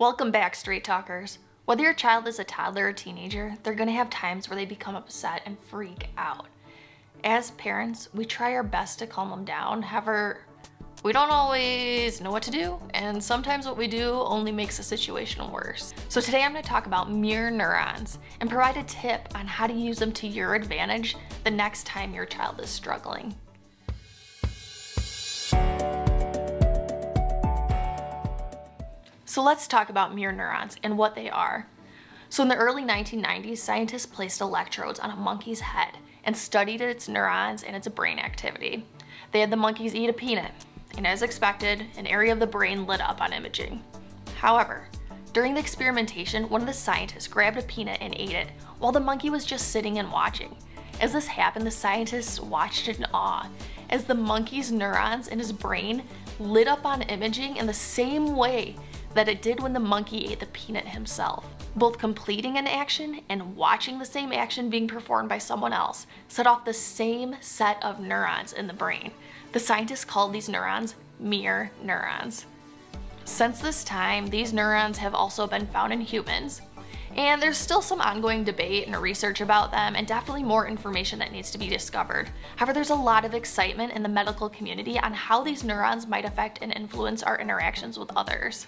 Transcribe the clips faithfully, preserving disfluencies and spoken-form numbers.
Welcome back, Straight Talkers. Whether your child is a toddler or teenager, they're going to have times where they become upset and freak out. As parents, we try our best to calm them down. However, we don't always know what to do, and sometimes what we do only makes the situation worse. So today I'm going to talk about mirror neurons and provide a tip on how to use them to your advantage the next time your child is struggling. So let's talk about mirror neurons and what they are. So in the early nineteen nineties, scientists placed electrodes on a monkey's head and studied its neurons and its brain activity. They had the monkeys eat a peanut, and as expected, an area of the brain lit up on imaging. However, during the experimentation, one of the scientists grabbed a peanut and ate it, while the monkey was just sitting and watching. As this happened, the scientists watched in awe as the monkey's neurons in his brain lit up on imaging in the same way that it did when the monkey ate the peanut himself. Both completing an action and watching the same action being performed by someone else set off the same set of neurons in the brain. The scientists called these neurons mirror neurons. Since this time, these neurons have also been found in humans, and there's still some ongoing debate and research about them, and definitely more information that needs to be discovered. However, there's a lot of excitement in the medical community on how these neurons might affect and influence our interactions with others.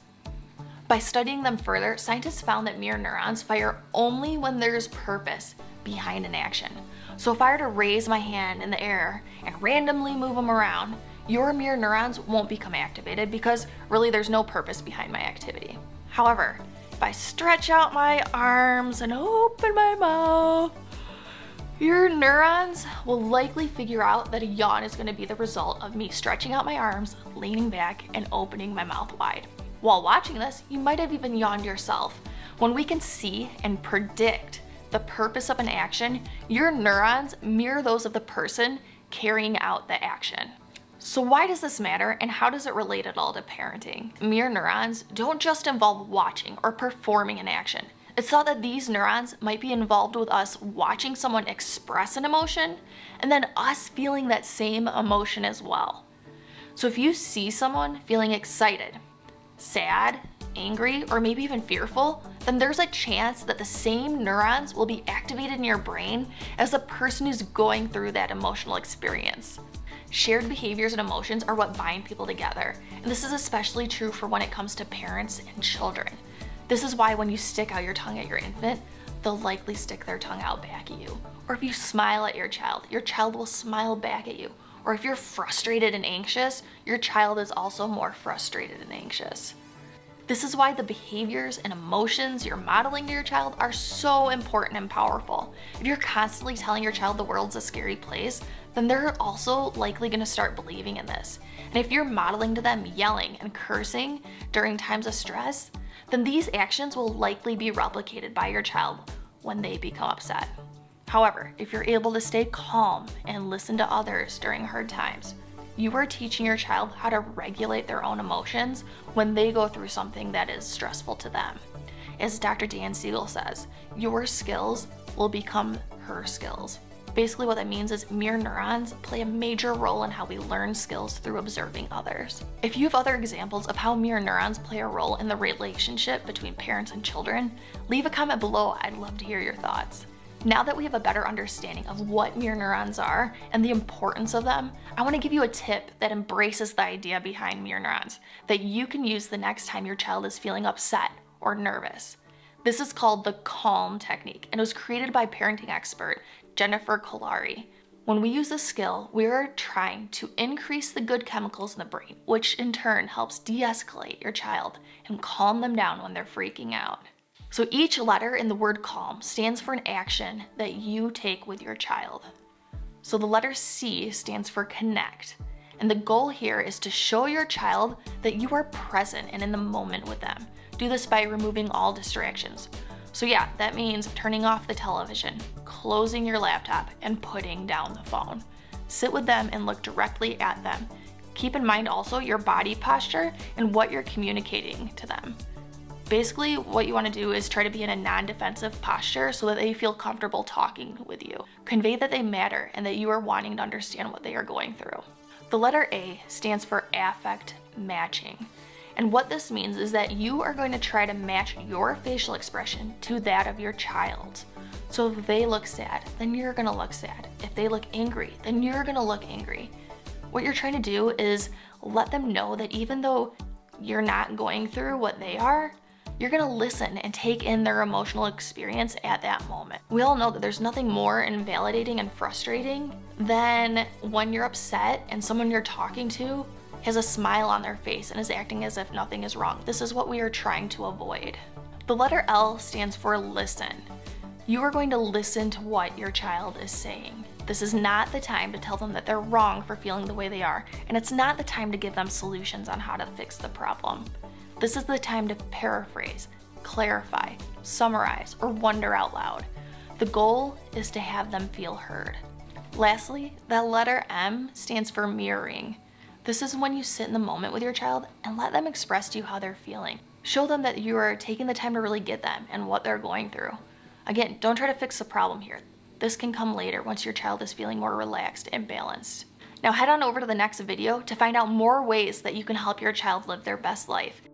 By studying them further, scientists found that mirror neurons fire only when there's purpose behind an action. So if I were to raise my hand in the air and randomly move them around, your mirror neurons won't become activated because really there's no purpose behind my activity. However, if I stretch out my arms and open my mouth, your neurons will likely figure out that a yawn is going to be the result of me stretching out my arms, leaning back, and opening my mouth wide. While watching this, you might have even yawned yourself. When we can see and predict the purpose of an action, your neurons mirror those of the person carrying out the action. So why does this matter, and how does it relate at all to parenting? Mirror neurons don't just involve watching or performing an action. It's thought that these neurons might be involved with us watching someone express an emotion and then us feeling that same emotion as well. So if you see someone feeling excited, sad, angry, or maybe even fearful, then there's a chance that the same neurons will be activated in your brain as the person who's going through that emotional experience. Shared behaviors and emotions are what bind people together, and this is especially true for when it comes to parents and children. This is why when you stick out your tongue at your infant, they'll likely stick their tongue out back at you. Or if you smile at your child, your child will smile back at you. Or if you're frustrated and anxious, your child is also more frustrated and anxious. This is why the behaviors and emotions you're modeling to your child are so important and powerful. If you're constantly telling your child the world's a scary place, then they're also likely going to start believing in this. And if you're modeling to them yelling and cursing during times of stress, then these actions will likely be replicated by your child when they become upset. However, if you're able to stay calm and listen to others during hard times, you are teaching your child how to regulate their own emotions when they go through something that is stressful to them. As Doctor Dan Siegel says, your skills will become her skills. Basically what that means is mirror neurons play a major role in how we learn skills through observing others. If you have other examples of how mirror neurons play a role in the relationship between parents and children, leave a comment below. I'd love to hear your thoughts. Now that we have a better understanding of what mirror neurons are and the importance of them, I want to give you a tip that embraces the idea behind mirror neurons that you can use the next time your child is feeling upset or nervous. This is called the CALM technique, and it was created by parenting expert Jennifer Kolari. When we use this skill, we are trying to increase the good chemicals in the brain, which in turn helps de-escalate your child and calm them down when they're freaking out. So each letter in the word CALM stands for an action that you take with your child. So the letter C stands for connect. And the goal here is to show your child that you are present and in the moment with them. Do this by removing all distractions. So yeah, that means turning off the television, closing your laptop, and putting down the phone. Sit with them and look directly at them. Keep in mind also your body posture and what you're communicating to them. Basically, what you want to do is try to be in a non-defensive posture so that they feel comfortable talking with you. Convey that they matter and that you are wanting to understand what they are going through. The letter A stands for affect matching. And what this means is that you are going to try to match your facial expression to that of your child. So if they look sad, then you're gonna look sad. If they look angry, then you're gonna look angry. What you're trying to do is let them know that even though you're not going through what they are, you're gonna listen and take in their emotional experience at that moment. We all know that there's nothing more invalidating and frustrating than when you're upset and someone you're talking to has a smile on their face and is acting as if nothing is wrong. This is what we are trying to avoid. The letter L stands for listen. You are going to listen to what your child is saying. This is not the time to tell them that they're wrong for feeling the way they are, and it's not the time to give them solutions on how to fix the problem. This is the time to paraphrase, clarify, summarize, or wonder out loud. The goal is to have them feel heard. Lastly, that letter M stands for mirroring. This is when you sit in the moment with your child and let them express to you how they're feeling. Show them that you are taking the time to really get them and what they're going through. Again, don't try to fix the problem here. This can come later once your child is feeling more relaxed and balanced. Now head on over to the next video to find out more ways that you can help your child live their best life.